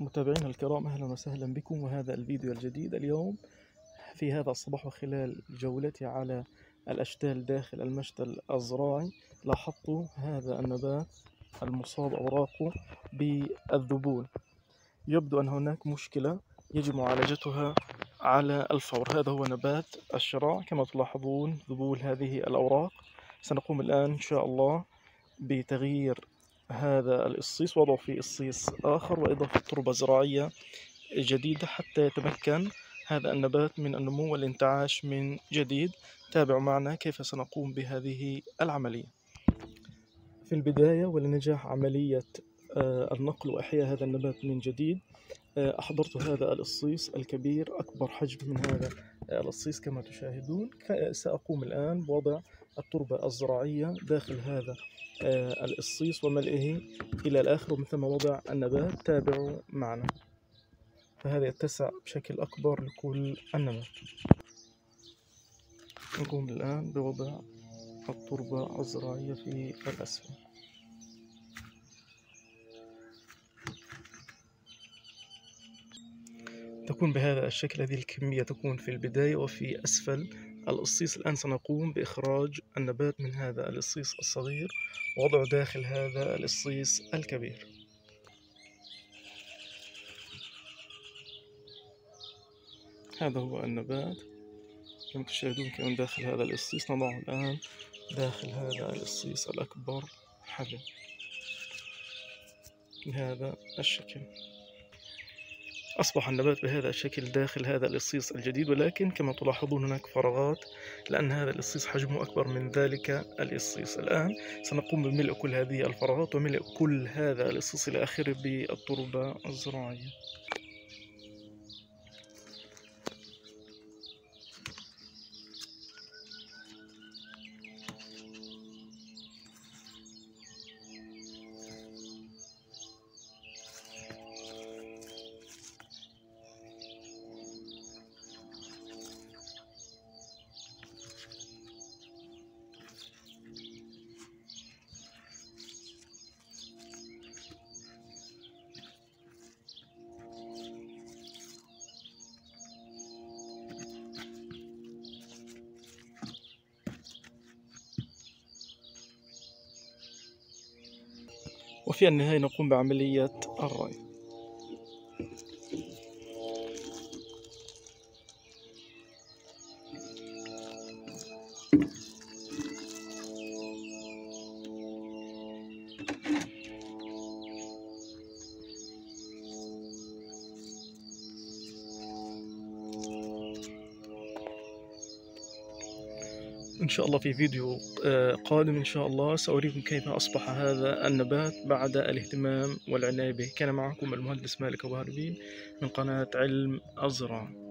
متابعينا الكرام، أهلا وسهلا بكم. وهذا الفيديو الجديد اليوم في هذا الصباح، وخلال جولتي على الأشتال داخل المشتل الزراعي لاحظت هذا النبات المصاب أوراقه بالذبول. يبدو أن هناك مشكلة يجب معالجتها على الفور. هذا هو نبات الشراع كما تلاحظون، ذبول هذه الأوراق. سنقوم الآن إن شاء الله بتغيير هذا القصيص، وضع فيه قصيص آخر وإضافة تربة زراعية جديدة حتى يتمكن هذا النبات من النمو والانتعاش من جديد. تابعوا معنا كيف سنقوم بهذه العملية. في البداية ولنجاح عملية النقل وإحياء هذا النبات من جديد، أحضرت هذا القصيص الكبير أكبر حجم من هذا القصيص كما تشاهدون. سأقوم الآن بوضع التربة الزراعية داخل هذا القصيص وملئه إلى الآخر، ومن ثم وضع النبات. تابعوا معنا، فهذا يتسع بشكل أكبر لكل النبات. نقوم الآن بوضع التربة الزراعية في الأسفل. تكون بهذا الشكل، هذه الكمية تكون في البداية وفي أسفل القصيص. الآن سنقوم بإخراج النبات من هذا القصيص الصغير ووضعه داخل هذا القصيص الكبير. هذا هو النبات كما تشاهدون كمان داخل هذا القصيص. نضعه الآن داخل هذا القصيص الأكبر حجم بهذا الشكل. أصبح النبات بهذا الشكل داخل هذا القصيص الجديد، ولكن كما تلاحظون هناك فراغات لأن هذا القصيص حجمه أكبر من ذلك القصيص. الآن سنقوم بملء كل هذه الفراغات وملء كل هذا القصيص إلى آخره بالتربة الزراعية. وفي النهاية نقوم بعملية الري. إن شاء الله في فيديو قادم إن شاء الله سأريكم كيف أصبح هذا النبات بعد الاهتمام والعناية به. كان معكم المهندس مالك أبو هربيل من قناة علم الزراعة.